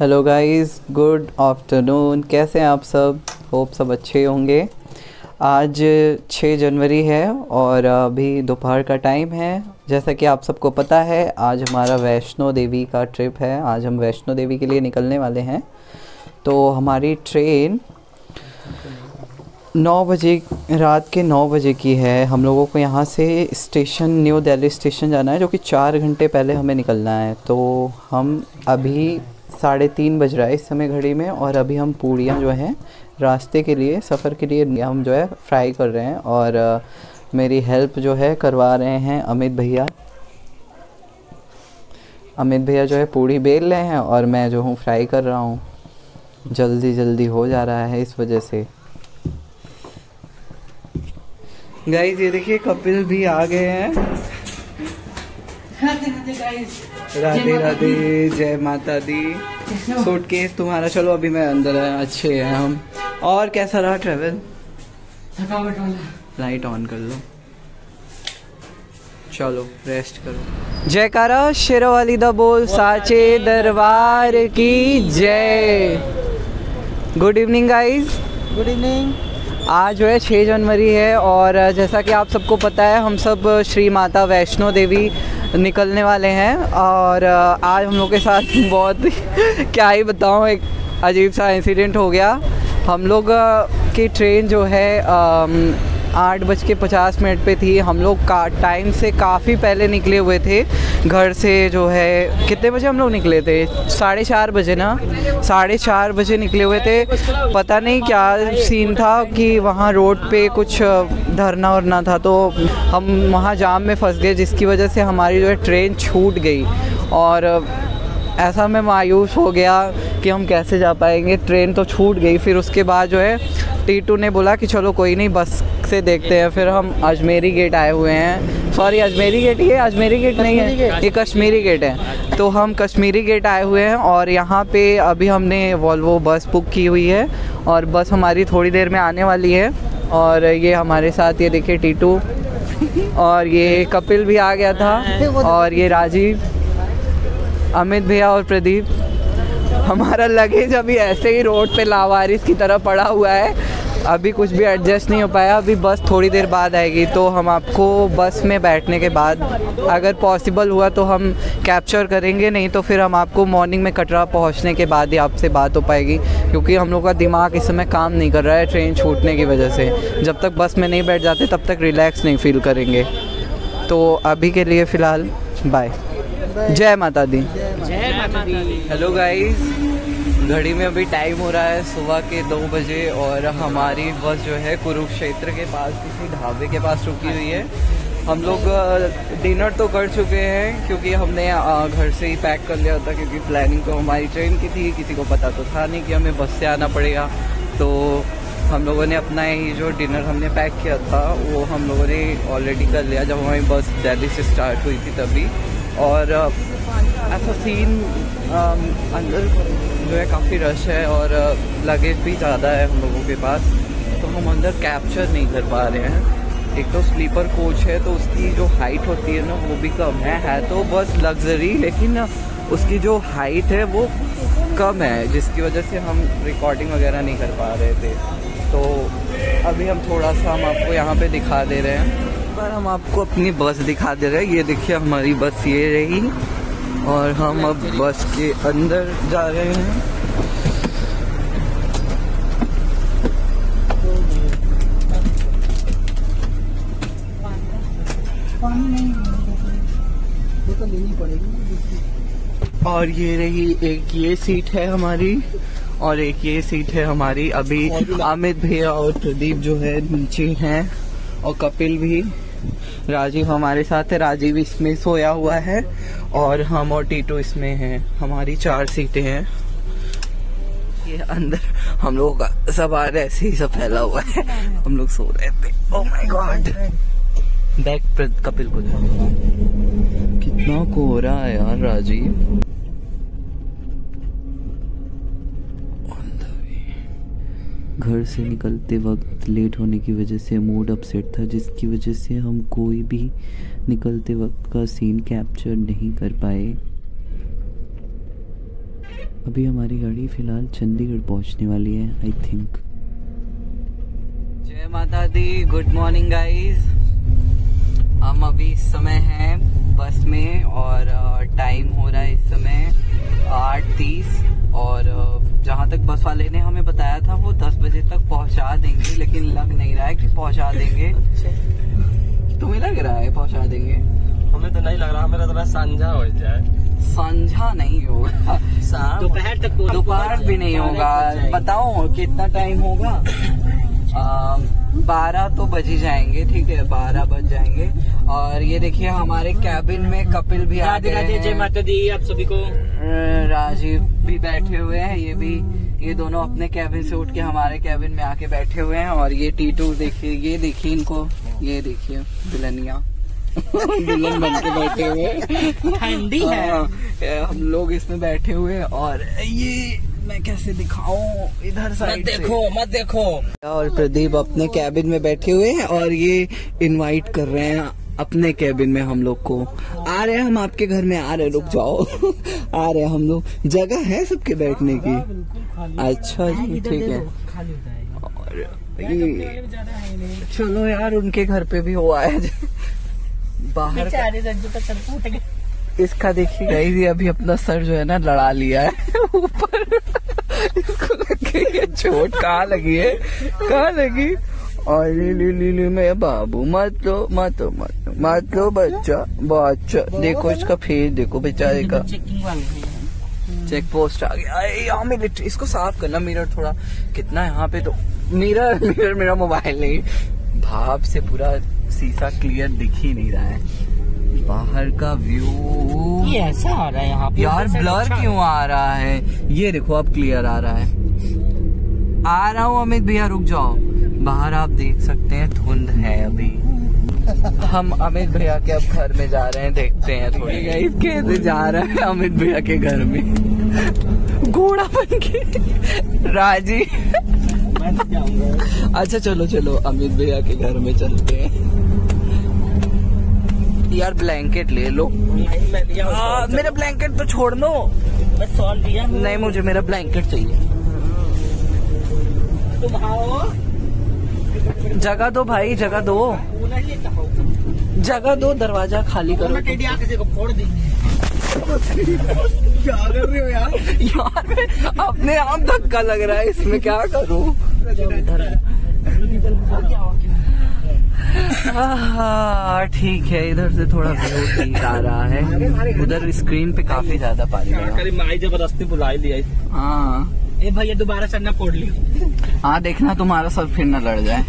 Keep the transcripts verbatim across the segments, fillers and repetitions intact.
Hello guys, good afternoon. कैसे हैं आप सब? होप सब अच्छे होंगे। आज छह जनवरी है और अभी दोपहर का टाइम है। जैसा कि आप सबको पता है, आज हमारा वैष्णो देवी का ट्रिप है। आज हम वैष्णो देवी के लिए निकलने वाले हैं। तो हमारी ट्रेन नौ बजे, रात के नौ बजे की है। हम लोगों को यहाँ से स्टेशन न्यू दिल्ली स्टेशन जाना है, जो कि चार घंटे पहले हमें निकलना है। तो हम अभी साढ़े तीन बज रहा है इस समय घड़ी में, और अभी हम पूड़ियाँ जो हैं रास्ते के लिए, सफ़र के लिए हम जो है फ्राई कर रहे हैं। और आ, मेरी हेल्प जो है करवा रहे हैं अमित भैया। अमित भैया जो है पूड़ी बेल रहे हैं और मैं जो हूँ फ्राई कर रहा हूँ। जल्दी जल्दी हो जा रहा है इस वजह से। गाइस ये देखिए, कपिल भी आ गए हैं। राधे राधे गाइस, राधे राधे, जय माता दी। सूटकेस तुम्हारा, चलो अभी मैं अंदर है। अच्छे हैं हम। और कैसा रहा ट्रेवल? थकावट वाला। लाइट ऑन कर लो, चलो रेस्ट करो। जयकारा शेरवाली दा बोल, साचे दरबार की जय। Good evening guys, good evening. आज जो है छह जनवरी है और जैसा कि आप सबको पता है, हम सब श्री माता वैष्णो देवी निकलने वाले हैं। और आज हम लोग के साथ बहुत क्या ही बताऊं, एक अजीब सा इंसिडेंट हो गया। हम लोग की ट्रेन जो है आठ बज के पचास मिनट पर थी। हम लोग का टाइम से काफ़ी पहले निकले हुए थे घर से। जो है कितने बजे हम लोग निकले थे? साढ़े चार बजे ना साढ़े चार बजे निकले हुए थे। पता नहीं क्या सीन था कि वहाँ रोड पे कुछ धरना वरना था, तो हम वहाँ जाम में फंस गए, जिसकी वजह से हमारी जो है ट्रेन छूट गई। और ऐसा मैं मायूस हो गया कि हम कैसे जा पाएंगे, ट्रेन तो छूट गई। फिर उसके बाद जो है टीटू ने बोला कि चलो कोई नहीं, बस से देखते हैं। फिर हम अजमेरी गेट आए हुए हैं। सॉरी, अजमेरी गेट ये अजमेरी गेट नहीं है, ये कश्मीरी गेट है। तो हम कश्मीरी गेट आए हुए हैं और यहाँ पे अभी हमने वॉल्वो बस बुक की हुई है और बस हमारी थोड़ी देर में आने वाली है। और ये हमारे साथ, ये देखिए टीटू, और ये कपिल भी आ गया था, और ये राजीव, अमित भैया और प्रदीप। हमारा लगेज अभी ऐसे ही रोड पे लावारिस की तरह पड़ा हुआ है, अभी कुछ भी एडजस्ट नहीं हो पाया। अभी बस थोड़ी देर बाद आएगी, तो हम आपको बस में बैठने के बाद अगर पॉसिबल हुआ तो हम कैप्चर करेंगे, नहीं तो फिर हम आपको मॉर्निंग में कटरा पहुंचने के बाद ही आपसे बात हो पाएगी, क्योंकि हम लोग का दिमाग इस समय काम नहीं कर रहा है ट्रेन छूटने की वजह से। जब तक बस में नहीं बैठ जाते तब तक रिलैक्स नहीं फील करेंगे। तो अभी के लिए फ़िलहाल बाय, जय माता दी। हेलो गाइस, घड़ी में अभी टाइम हो रहा है सुबह के दो बजे, और हमारी बस जो है कुरुक्षेत्र के पास किसी ढाबे के पास रुकी हुई है। हम लोग डिनर तो कर चुके हैं, क्योंकि हमने घर से ही पैक कर लिया था, क्योंकि प्लानिंग तो हमारी ट्रेन की थी। किसी को पता तो था नहीं कि हमें बस से आना पड़ेगा, तो हम लोगों ने अपना ही जो डिनर हमने पैक किया था वो हम लोगों ने ऑलरेडी कर लिया, जब हमारी बस दिल्ली से स्टार्ट हुई थी तभी। और ऐसा सीन, अंदर जो है काफ़ी रश है और लगेज भी ज़्यादा है हम लोगों के पास, तो हम अंदर कैप्चर नहीं कर पा रहे हैं। एक तो स्लीपर कोच है, तो उसकी जो हाइट होती है ना वो भी कम है है तो बस लग्जरी, लेकिन उसकी जो हाइट है वो कम है, जिसकी वजह से हम रिकॉर्डिंग वगैरह नहीं कर पा रहे थे। तो अभी हम थोड़ा सा हम आपको यहाँ पे दिखा दे रहे हैं, पर हम आपको अपनी बस दिखा दे रहे हैं। ये देखिए हमारी बस ये रही, और हम अब बस के अंदर जा रहे हैं। पानी नहीं, ये तो लेनी पड़ेगी। और ये रही, एक ये सीट है हमारी और एक ये सीट है हमारी। अभी अमित भैया और प्रदीप जो है नीचे हैं, और कपिल भी, राजीव हमारे साथ है। राजीव इसमें सोया हुआ है और हम और टीटू इसमें हैं। हमारी चार सीटें हैं। ये अंदर हम लोगों का सामान ऐसे ही सब फैला हुआ है, हम लोग सो रहे थे। Oh my god, back Kapil को दे। कितना कोहरा है यार राजीव। घर से निकलते वक्त लेट होने की वजह से मूड अपसेट था, जिसकी वजह से हम कोई भी निकलते वक्त का सीन कैप्चर नहीं कर पाए। अभी हमारी गाड़ी फिलहाल चंडीगढ़ पहुंचने वाली है आई थिंक। जय माता दी, गुड मॉर्निंग गाइस। हम अभी इस समय हैं बस में और टाइम हो रहा है इस समय आठ तीस और जहाँ तक बस वाले ने हमें बताया था वो दस बजे तक पहुँचा देंगे, लेकिन लग नहीं रहा है कि पहुँचा देंगे। तुम्हें लग रहा है पहुँचा देंगे? हमें तो नहीं लग रहा, हमें लग रहा है सांझा हो जाए। संझा नहीं होगा, दोपहर तक, दोपहर भी नहीं होगा। बताओ कितना टाइम होगा, बारह तो बज ही जाएंगे। ठीक है, बारह बज जाएंगे। और ये देखिए हमारे कैबिन में कपिल भी आ गए हैं। जय माता दी आप सभी को। राजीव भी बैठे हुए हैं, ये भी, ये दोनों अपने कैबिन से उठ के हमारे कैबिन में आके बैठे हुए हैं। और ये टीटू देखिए, ये देखिए इनको, ये देखिए दुल्हनिया दुल्हन बन के बैठे हुए, ठंडी है। हम लोग इसमें बैठे हुए और ये मैं कैसे दिखाऊं, इधर साइड से देखो, मत देखो। और प्रदीप अपने कैबिन में बैठे हुए हैं और ये इनवाइट कर रहे हैं अपने कैबिन में हम लोग को। आ रहे हैं हम आपके घर में, आ रहे, रुक जाओ आ रहे हैं हम लोग। जगह है सबके बैठने की? अच्छा जी, ठीक है। और चलो यार, उनके घर पे भी हुआ है बाहर का। इसका देखिए गाइस, ये अभी अपना सर जो है ना लड़ा लिया है ऊपर इसको लगी है चोट, कहाँ लगी है, कहाँ लगी। और लीलू लीलू में बाबू, मत लो मत लो मत लो मत लो बच्चा बच्चा। देखो इसका फेस, देखो बेचारे का। चेक पोस्ट आ गया यहाँ मिलिट्री, इसको साफ करना। मिरर थोड़ा कितना है यहाँ पे, तो मिरर मिरर मेरा मोबाइल नहीं, भाप से पूरा शीशा क्लियर दिख ही नहीं रहा है। बाहर का व्यू ये ऐसा आ रहा है यहाँ पे यार, ब्लर क्यों आ रहा है? ये देखो अब क्लियर आ रहा है। आ रहा हूँ अमित भैया, रुक जाओ। बाहर आप देख सकते हैं धुंध है अभी। हम अमित भैया के अब घर में जा रहे हैं, देखते हैं थोड़ी। इसके जा रहा है अमित भैया के घर में घोड़ा बन के राजी। अच्छा चलो चलो अमित भैया के घर में चलते हैं। यार ब्लैंकेट ले लो। आ, मेरा ब्लैंकेट तो छोड़ दो। नहीं मुझे मेरा ब्लैंकेट चाहिए। तुम आओ, जगह दो भाई, जगह दो, जगह दो, दरवाजा खाली करो। क्या कर रहे हो यार? यार अपने आप धक्का लग रहा है इसमें, क्या करूं। हाँ ठीक है, इधर से थोड़ा व्यू ठीक आ रहा है। उधर स्क्रीन पे काफी ज्यादा पानी है, जबरदस्ती बुला लिया। हाँ ए भैया दोबारा सर ना फोड़ ली। हाँ देखना तुम्हारा सर फिर ना लड़ जाए।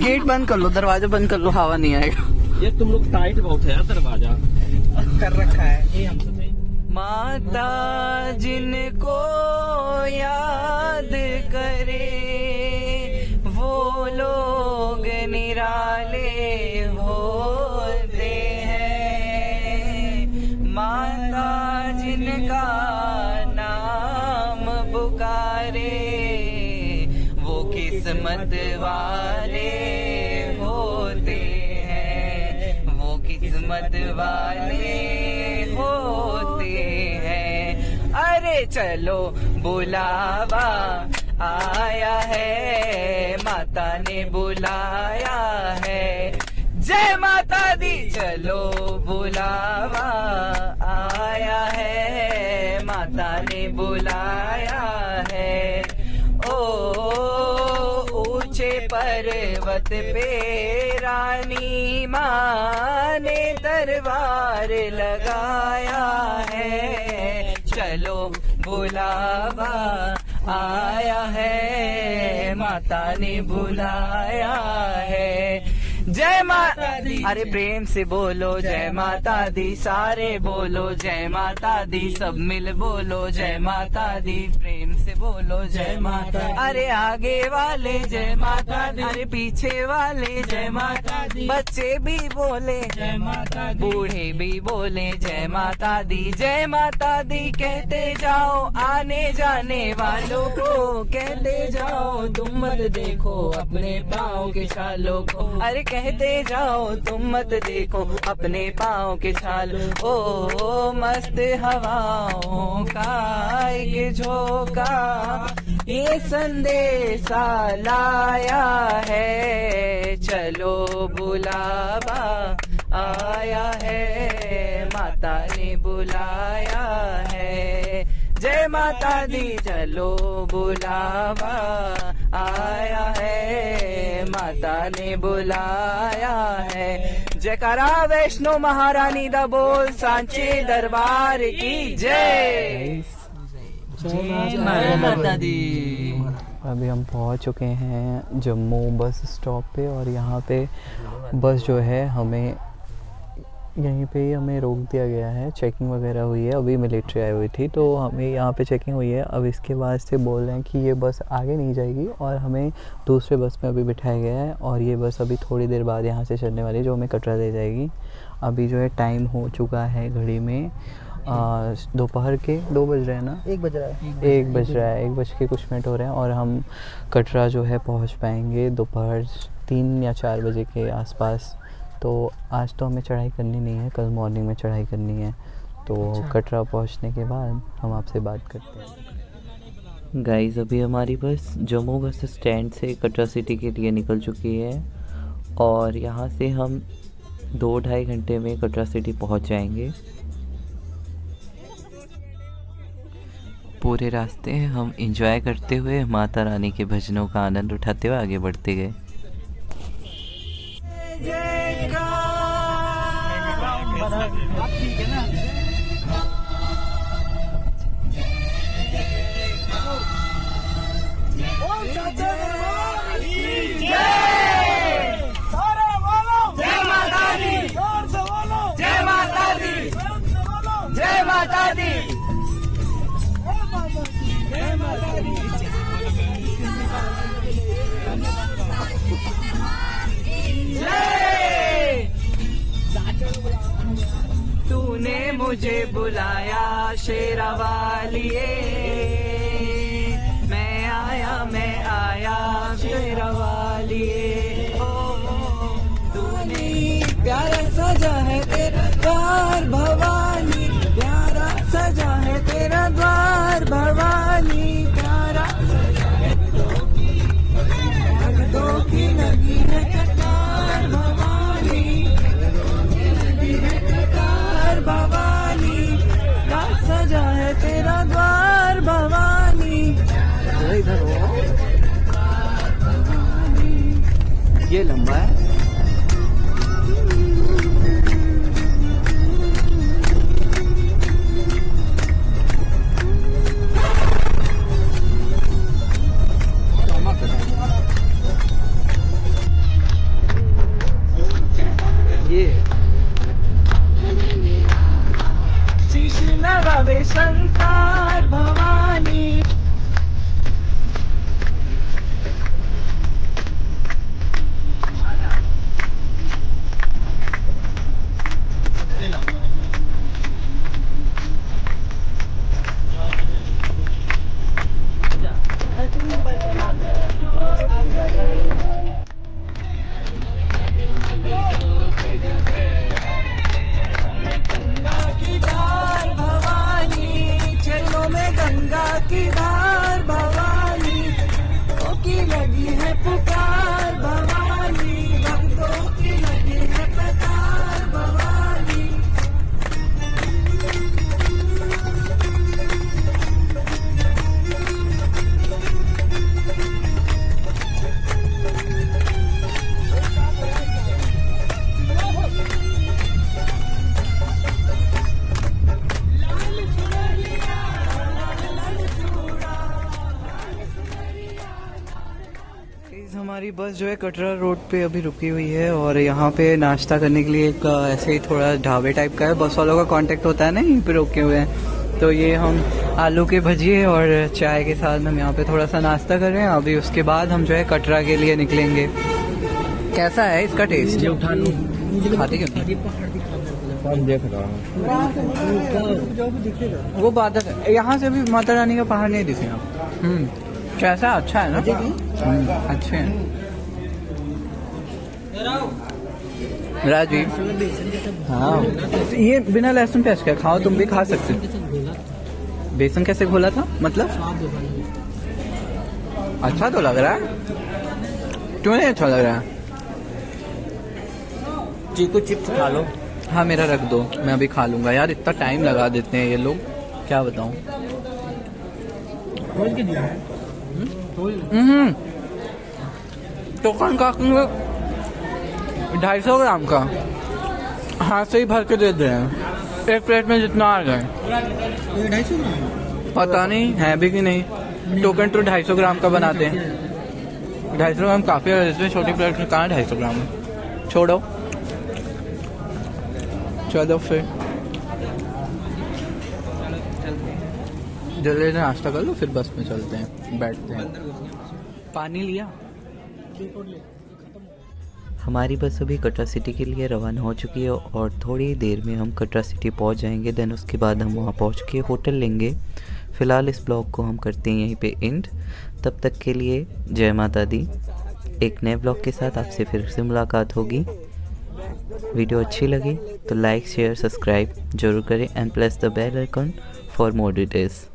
गेट बंद कर लो, दरवाजा बंद कर लो, हवा नहीं आएगा। ये तुम लोग टाइट बहुत है यार, दरवाजा कर रखा है ये हमसे। माता जिनको याद करे वो लोग निराले होते हैं, माता जिनका नाम पुकारे वो किस्मत वाले होते हैं, वो किस्मत वाले होते हैं। अरे चलो बुलावा आया है, माता ने बुलाया है। जय माता दी, चलो बुलावा आया है, माता ने बुलाया है। ओ ऊंचे पर्वत पे रानी माँ ने दरबार लगाया है, चलो बुलावा आया है, माता ने बुलाया है। जय माता दी, अरे प्रेम से बोलो जय माता दी, सारे बोलो जय माता दी, सब मिल बोलो जय माता दी, प्रेम से बोलो जय माता। अरे आगे वाले जय माता दी, अरे पीछे वाले जय माता दी, बच्चे भी बोले जय माता दी, बूढ़े भी बोले जय माता दी। जय माता दी कहते जाओ, आने जाने वालों को कहते जाओ, तुम मत देखो अपने पाँव के छालों को। अरे कहते जाओ तुम मत देखो अपने पाँव के छालों को। ओ मस्त हवाओं का ये झोंका, ये संदेशा लाया है, चलो बुलावा आया है, माता ने बुलाया है। जय माता दी चलो बुलावा आया है, माता ने बुलाया है। जयकारा वैष्णो महारानी दा बोल, सांचे दरबार की जय। जय माता दी। अभी हम पहुंच चुके हैं जम्मू बस स्टॉप पे, और यहाँ पे बस जो है हमें यहीं पे हमें रोक दिया गया है। चेकिंग वगैरह हुई है, अभी मिलिट्री आई हुई थी तो हमें यहाँ पे चेकिंग हुई है। अब इसके बाद से बोल रहे हैं कि ये बस आगे नहीं जाएगी, और हमें दूसरे बस में अभी बिठाया गया है, और ये बस अभी थोड़ी देर बाद यहाँ से चलने वाली है जो हमें कटरा ले जाएगी। अभी जो है टाइम हो चुका है घड़ी में दोपहर के दो बज रहे हैं ना, एक बज रहा है एक बज रहा है एक बज के कुछ मिनट हो रहे हैं, और हम कटरा जो है पहुंच पाएंगे दोपहर तीन या चार बजे के आसपास। तो आज तो हमें चढ़ाई करनी नहीं है, कल मॉर्निंग में चढ़ाई करनी है। तो कटरा पहुंचने के बाद हम आपसे बात करते हैं। गाइस अभी हमारी बस जम्मू बस स्टैंड से कटरा सिटी के लिए निकल चुकी है, और यहाँ से हम दो ढाई घंटे में कटरा सिटी पहुँच जाएंगे। पूरे रास्ते हम एंजॉय करते हुए माता रानी के भजनों का आनंद उठाते हुए आगे बढ़ते गए। जय माता दी, जय माता दी। तूने मुझे बुलाया शेरा वालिए, मैं आया मैं आया शेरा वालिए। ओ तूने प्यारा सजा है तेरा द्वार भवानी, प्यारा सजा है तेरा द्वार भवानी। प्यारा सजा है तो की लगी है कतार भवानी, लगी है कतार भवानी, का सजा है तेरा द्वार भवानी। इधर हो, ये लंबा है। संसार भवानी बस जो है कटरा रोड पे अभी रुकी हुई है, और यहाँ पे नाश्ता करने के लिए एक ऐसे ही थोड़ा ढाबे टाइप का है। बस वालों का कांटेक्ट होता है ना, यहीं पे रुके हुए हैं। तो ये हम आलू के भजिए और चाय के साथ हम यहाँ पे थोड़ा सा नाश्ता कर रहे हैं। अभी उसके बाद हम जो है कटरा के लिए निकलेंगे। कैसा है इसका टेस्ट? ये देख रहा हूँ वो बादल है, यहाँ से भी माता रानी का पहाड़ नहीं दिखे आप। कैसा अच्छा है ना, अच्छे है राजी। हाँ ये बिना लहसुन प्याज का खाओ, तुम भी खा सकते हो। बेसन कैसे घोला था मतलब? अच्छा तो लग रहा है, क्यों नहीं अच्छा लग रहा है? चीकू चिप्स खा लो। हाँ मेरा रख दो, मैं अभी खा लूंगा। यार इतना टाइम लगा देते हैं ये लोग, क्या बताऊं। तो कौन का ढाई सौ ग्राम का हाथ से ही भर के दे दे रहे हैं, एक प्लेट में जितना आ गए। ढाई सौ पता नहीं है भी कि नहीं, टोकन टू ढाई सौ ग्राम का बनाते हैं। ढाई सौ ग्राम काफी है इसमें, छोटी प्लेट में कहाँ ढाई सौ ग्राम है? छोड़ो चलो फिर जल्दी नाश्ता कर लो, फिर बस में चलते हैं, बैठते हैं। पानी लिया? हमारी बस अभी कटरा सिटी के लिए रवाना हो चुकी है और थोड़ी देर में हम कटरा सिटी पहुंच जाएंगे। देन उसके बाद हम वहां पहुंच के होटल लेंगे। फ़िलहाल इस ब्लॉग को हम करते हैं यहीं पे एंड। तब तक के लिए जय माता दी। एक नए ब्लॉग के साथ आपसे फिर से मुलाकात होगी। वीडियो अच्छी लगी तो लाइक शेयर सब्सक्राइब जरूर करें and press the bell icon for more details.